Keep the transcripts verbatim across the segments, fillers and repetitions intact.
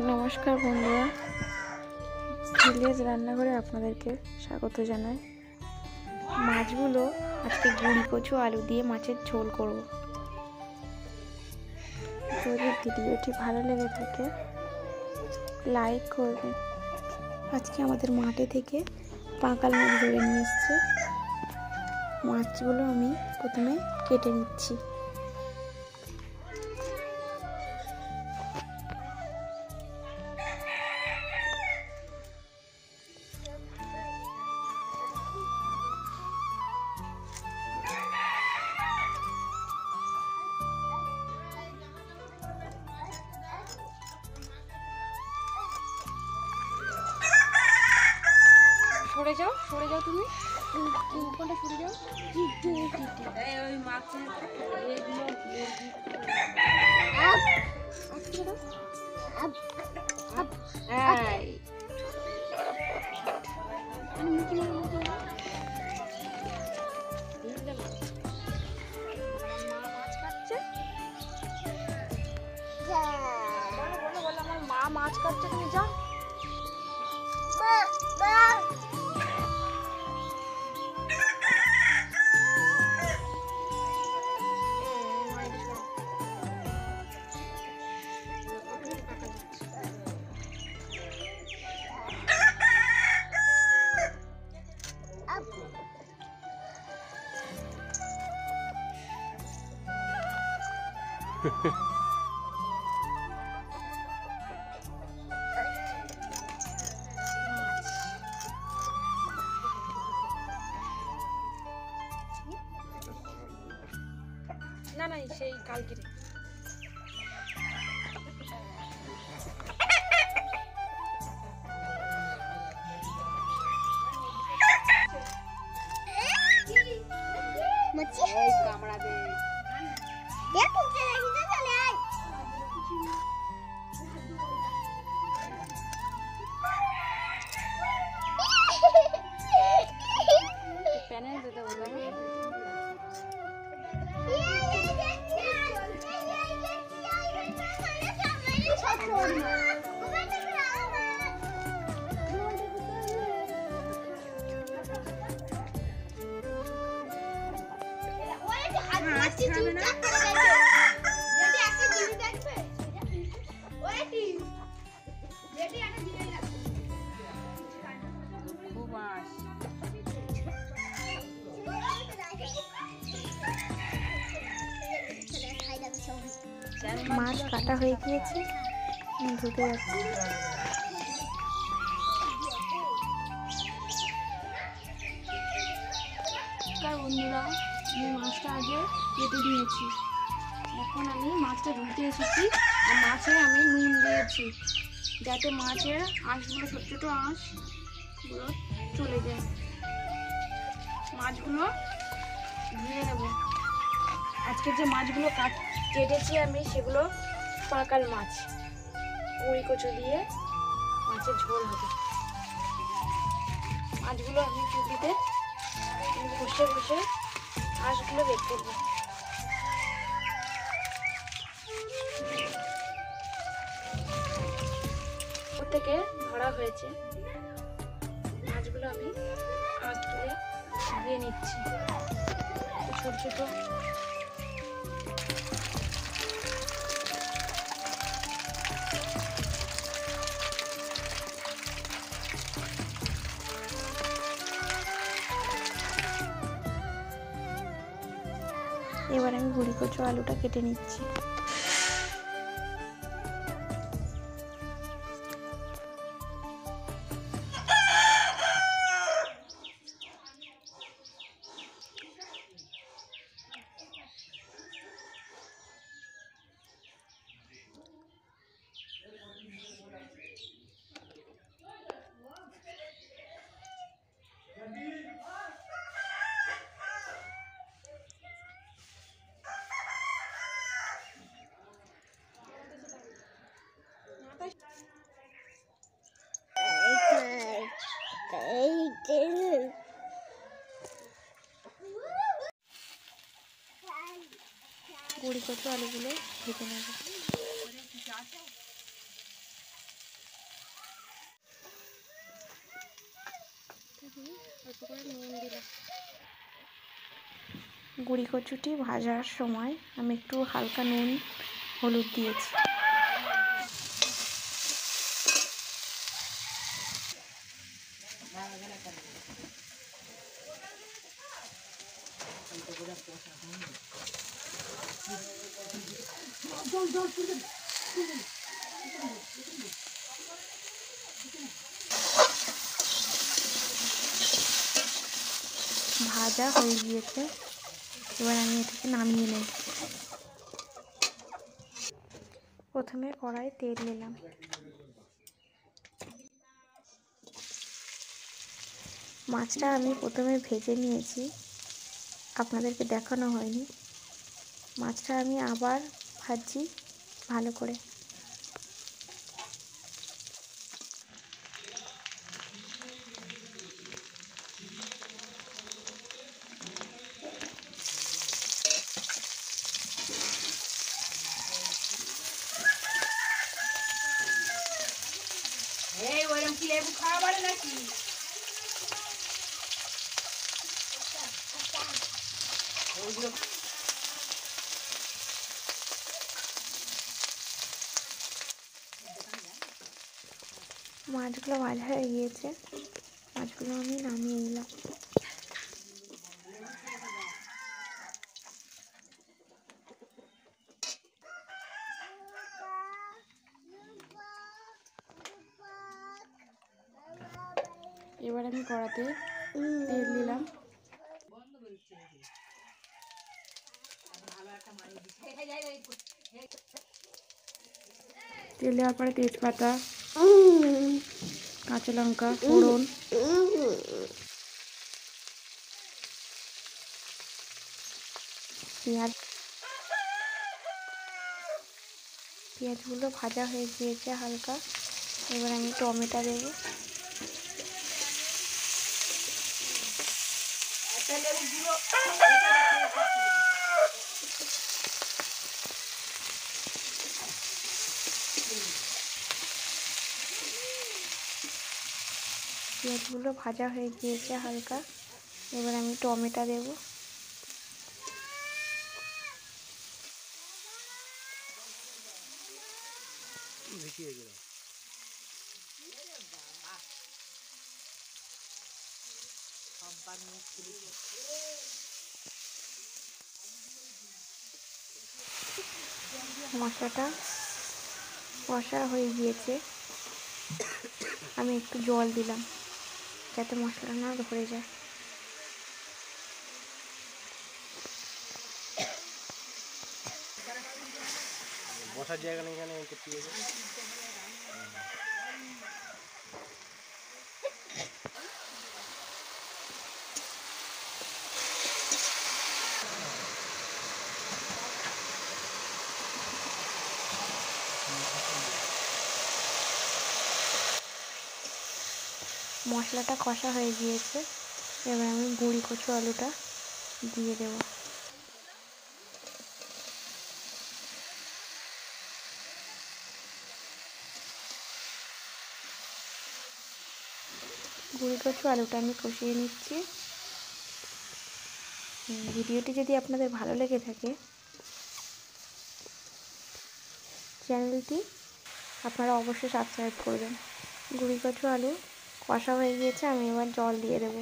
नमस्कार बंधुरा भिलेज रान्नाघरे आपनादेरके स्वागत जानाई। माछगुलो आजके गुड़ी कोचु आलू दिए माछेर झोल करब। যদি ভিডিওটি ভালো লেগে থাকে লাইক করবেন। আজকে আমাদের মাঠে থেকে পাকাল মাছ ধরে নিয়ে এসেছে। মাছগুলো আমি প্রথমে কেটে নিচ্ছি। সরে যাও সরে যাও তুমি কোনটা সরে যাও ওই মাছের মাছ কাটছে। আমার মা মাছ কাটছে, তুমি যাও। না না সেই কালকে মাছ কাটা হয়ে গিয়েছে। ধুতে যাচ্ছি বন্ধুরা। আমি মাছটা আগে কেটে নিয়েছি, এখন আমি মাছটা ধুতে এসেছি। মাছে আমি নুন দিয়েছি যাতে মাছের আঁশগুলো, ছোটো ছোটো আঁশগুলো চলে যায়। মাছগুলো ধুয়ে নেব। আজকে যে মাছগুলো কাট কেটেছি আমি সেগুলো পাকাল মাছ, উড়ি কচু দিয়ে মাছের ঝোল হবে। মাছগুলো আমি চুটিতে ঘষে ঘষে আঁশগুলো বের করবো। থেকে ধরা হয়েছে মাছগুলো আমি আঁশ তুলে ধুয়ে নিচ্ছি। ছোট ছোট এবার আমি গুঁড়ি কচু আলুটা কেটে নিচ্ছি। গুঁড়ি কচু আলুগুলো ঢেকে নেব। কতগুলো নুন দিলাম। গুঁড়ি কচুটি ভাজার সময় আমি একটু হালকা নুন হলুদ দিয়েছি। ভাজা হয়ে গিয়েছে, এবার আমি এটাকে নামিয়ে নেব। প্রথমে কড়াই তেল নিলাম, মাছটা আমি প্রথমে ভেজে নিয়েছি, আপনাদেরকে দেখানো হয়নি। মাছটা আমি আবার ভাজি ভালো করে। এই ওরকম কি লেবু খাওয়া বলে নাকি? মাছগুলো ভাজা হয়ে গিয়েছে, মাছগুলো আমি নামিয়ে নিলাম। এবার আমি কড়াতে তেল দিলাম, তেল দেওয়ার পরে তেজপাতা, কাঁচা লঙ্কা, ফোড়ন, পেঁয়াজ, পেঁয়াজগুলো ভাজা হয়ে গিয়েছে হালকা। এবার আমি টমেটো দেবো, পেঁয়াজগুলো ভাজা হয়ে গিয়েছে হালকা। এবার আমি টমেটো দেব, মশলাটা কষা হয়ে গিয়েছে, আমি একটু জল দিলাম যাতে মশলা না ধরে যায়। বসার জায়গা নেই এখানে, একটু দিয়ে দাও। মশলাটা কষা হয়ে গিয়েছে, এবার আমি গুঁড়ি কচু আলুটা দিয়ে দেব। গুঁড়ি কচু আলুটা আমি কষিয়ে নিচ্ছি। ভিডিওটি যদি আপনাদের ভালো লেগে থাকে, চ্যানেলটি আপনারা অবশ্যই সাবস্ক্রাইব করবেন। গুঁড়ি কচু আলু কষা হয়ে গিয়েছে, আমি এবার জল দিয়ে দেব।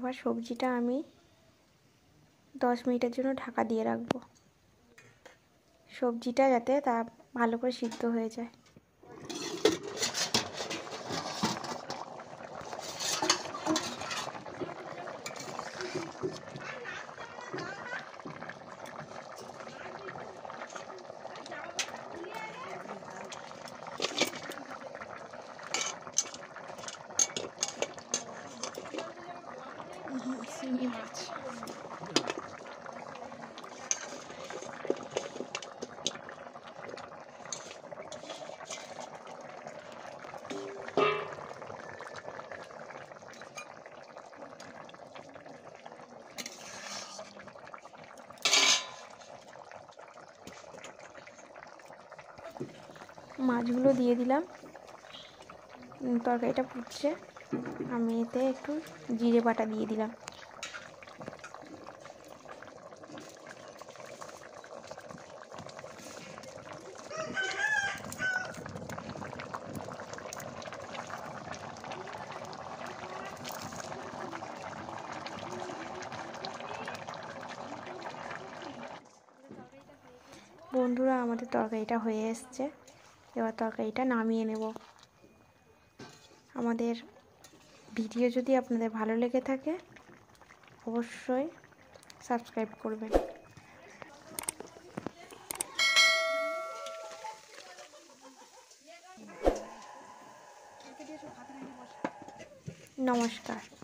এবার সবজিটা আমি দশ মিনিটের জন্য ঢাকা দিয়ে রাখবো, সবজিটা যাতে তা ভালো করে সিদ্ধ হয়ে যায়। মাছগুলো দিয়ে দিলাম। তরকারিটা ফুটছে, আমি এতে একটু জিরে বাটা দিয়ে দিলাম। বন্ধুরা, আমাদের তরকারিটা হয়ে এসছে। এবার তরকারিটা নামিয়ে নেব। আমাদের ভিডিও যদি আপনাদের ভালো লেগে থাকে অবশ্যই সাবস্ক্রাইব করবেন। নমস্কার।